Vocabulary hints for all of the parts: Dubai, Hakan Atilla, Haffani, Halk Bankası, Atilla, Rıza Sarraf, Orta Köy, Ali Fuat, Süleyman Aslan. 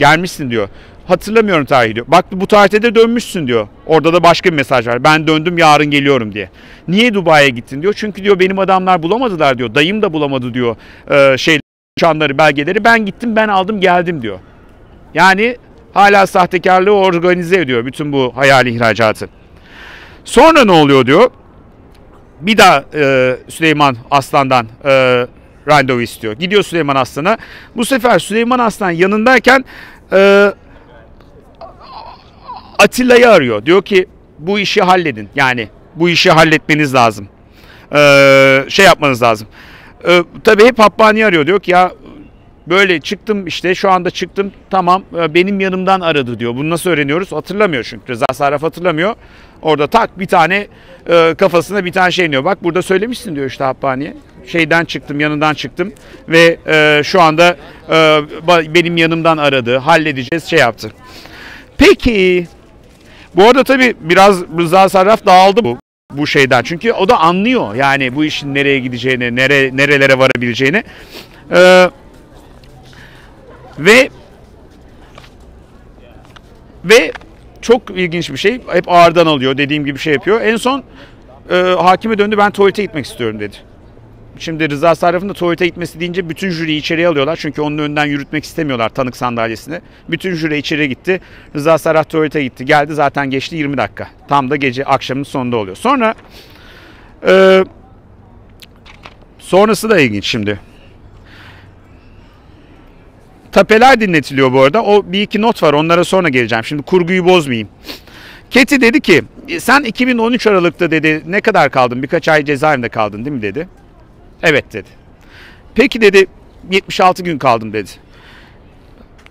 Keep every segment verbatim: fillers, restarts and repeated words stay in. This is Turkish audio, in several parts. Gelmişsin diyor. Hatırlamıyorum tarihi diyor. Bak bu tarihte de dönmüşsün diyor. Orada da başka bir mesaj var. Ben döndüm, yarın geliyorum diye. Niye Dubai'ye gittin diyor. Çünkü diyor benim adamlar bulamadılar diyor. Dayım da bulamadı diyor. Ee, şey uçanları, belgeleri. Ben gittim, ben aldım, geldim diyor. Yani hala sahtekarlığı organize ediyor bütün bu hayali ihracatı. Sonra ne oluyor diyor. Bir daha e, Süleyman Aslan'dan e, randevu istiyor. Gidiyor Süleyman Aslan'a. Bu sefer Süleyman Aslan yanındayken e, Atilla'yı arıyor. Diyor ki bu işi halledin. Yani bu işi halletmeniz lazım. E, şey yapmanız lazım. E, tabii hep Haffani'yi arıyor. Diyor ki ya böyle çıktım işte, şu anda çıktım, tamam benim yanımdan aradı diyor. Bunu nasıl öğreniyoruz? Hatırlamıyor çünkü. Rıza Sarraf hatırlamıyor. Orada tak bir tane e, kafasına bir tane şey iniyor. Bak burada söylemişsin diyor işte Haffani'ye. Şeyden çıktım, yanından çıktım ve e, şu anda e, benim yanımdan aradı. Halledeceğiz, şey yaptı. Peki. Bu arada tabii biraz Rıza Sarraf dağıldı bu. Bu şeyden. Çünkü o da anlıyor. Yani bu işin nereye gideceğini, nere, nerelere varabileceğini. Eee Ve ve çok ilginç bir şey. Hep ağırdan alıyor. Dediğim gibi şey yapıyor. En son e, hakime döndü. Ben tuvalete gitmek istiyorum dedi. Şimdi Rıza Sarraf'ın da tuvalete gitmesi deyince bütün jüriyi içeriye alıyorlar. Çünkü onun önünden yürütmek istemiyorlar tanık sandalyesini. Bütün jüri içeriye gitti. Rıza Sarraf tuvalete gitti. Geldi, zaten geçti yirmi dakika. Tam da gece, akşamın sonunda oluyor. Sonra e, sonrası da ilginç şimdi. Tapeler dinletiliyor bu arada. O bir iki not var. Onlara sonra geleceğim. Şimdi kurguyu bozmayayım. Keti dedi ki sen iki bin on üç Aralık'ta dedi ne kadar kaldın? Birkaç ay cezaevinde kaldın değil mi dedi. Evet dedi. Peki dedi yetmiş altı gün kaldım dedi.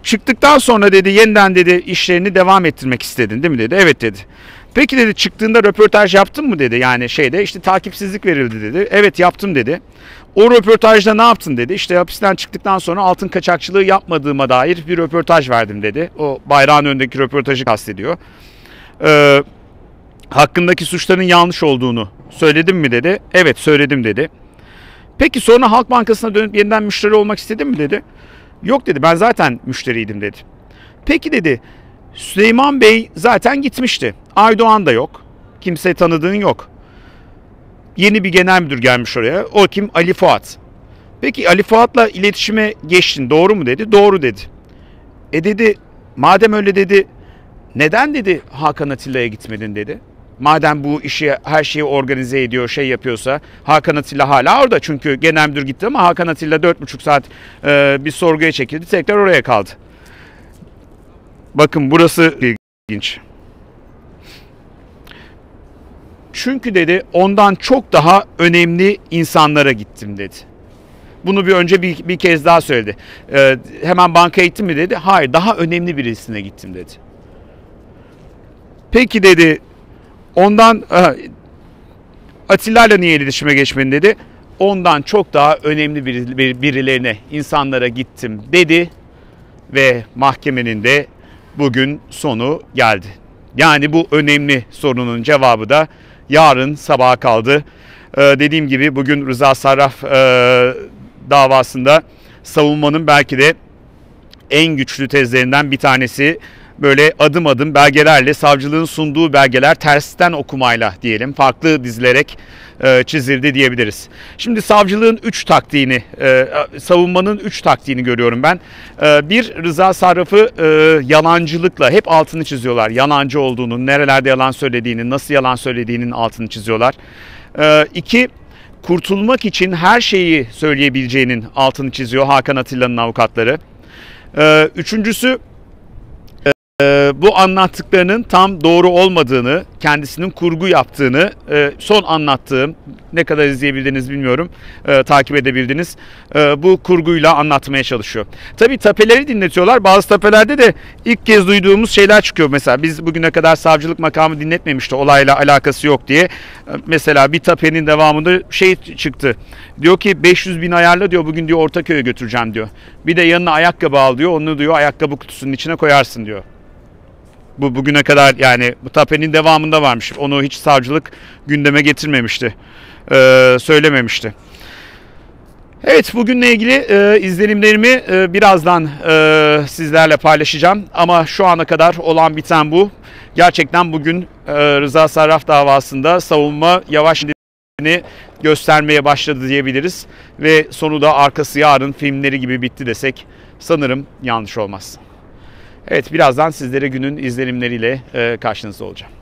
Çıktıktan sonra dedi yeniden dedi işlerini devam ettirmek istedin değil mi dedi. Evet dedi. Peki dedi çıktığında röportaj yaptın mı dedi. Yani şeyde işte takipsizlik verildi dedi. Evet yaptım dedi. O röportajda ne yaptın dedi. İşte hapisten çıktıktan sonra altın kaçakçılığı yapmadığıma dair bir röportaj verdim dedi. O bayrağın önündeki röportajı kastediyor. Ee, hakkındaki suçların yanlış olduğunu söyledim mi dedi. Evet söyledim dedi. Peki sonra Halk Bankası'na dönüp yeniden müşteri olmak istedin mi dedi. Yok dedi, ben zaten müşteriydim dedi. Peki dedi Süleyman Bey zaten gitmişti. Aydoğan da yok. Kimse tanıdığın yok. Yeni bir genel müdür gelmiş oraya. O kim? Ali Fuat. Peki Ali Fuat'la iletişime geçtin doğru mu dedi. Doğru dedi. E dedi madem öyle dedi neden dedi Hakan Atilla'ya gitmedin dedi. Madem bu işi, her şeyi organize ediyor, şey yapıyorsa Hakan Atilla hala orada. Çünkü genel müdür gitti ama Hakan Atilla dört buçuk saat e, bir sorguya çekildi. Tekrar oraya kaldı. Bakın burası ilginç. Çünkü dedi ondan çok daha önemli insanlara gittim dedi. Bunu bir önce bir, bir kez daha söyledi. Ee, hemen bankaya gittin mi dedi. Hayır, daha önemli birisine gittim dedi. Peki dedi ondan Atilla'yla niye iletişime geçmedin dedi. Ondan çok daha önemli bir, bir, birilerine, insanlara gittim dedi. Ve mahkemenin de bugün sonu geldi. Yani bu önemli sorunun cevabı da yarın sabaha kaldı. Ee, dediğim gibi bugün Rıza Sarraf e, davasında savunmanın belki de en güçlü tezlerinden bir tanesi. Böyle adım adım belgelerle, savcılığın sunduğu belgeler tersten okumayla diyelim, farklı dizilerek e, çizildi diyebiliriz. Şimdi savcılığın üç taktiğini, e, savunmanın üç taktiğini görüyorum ben. E, bir, Rıza Sarraf'ı e, yalancılıkla, hep altını çiziyorlar. Yalancı olduğunu, nerelerde yalan söylediğini, nasıl yalan söylediğinin altını çiziyorlar. E, iki, kurtulmak için her şeyi söyleyebileceğinin altını çiziyor Hakan Atilla'nın avukatları. E, üçüncüsü, bu anlattıklarının tam doğru olmadığını, kendisinin kurgu yaptığını, son anlattığım, ne kadar izleyebildiniz bilmiyorum, takip edebildiniz, bu kurguyla anlatmaya çalışıyor. Tabii tapeleri dinletiyorlar. Bazı tapelerde de ilk kez duyduğumuz şeyler çıkıyor. Mesela biz bugüne kadar savcılık makamı dinletmemişti olayla alakası yok diye. Mesela bir tapenin devamında şey çıktı. Diyor ki beş yüz bin ayarla diyor, bugün diyor Orta Köy'e götüreceğim diyor. Bir de yanına ayakkabı al diyor, onu diyor ayakkabı kutusunun içine koyarsın diyor. Bu bugüne kadar yani bu tapenin devamında varmış. Onu hiç savcılık gündeme getirmemişti. Ee, söylememişti. Evet, bugünle ilgili e, izlenimlerimi e, birazdan e, sizlerle paylaşacağım. Ama şu ana kadar olan biten bu. Gerçekten bugün e, Rıza Sarraf davasında savunma yavaş göstermeye başladı diyebiliriz. Ve sonu da Arkası Yarın filmleri gibi bitti desek sanırım yanlış olmaz. Evet, birazdan sizlere günün izlenimleriyle e, karşınızda olacağım.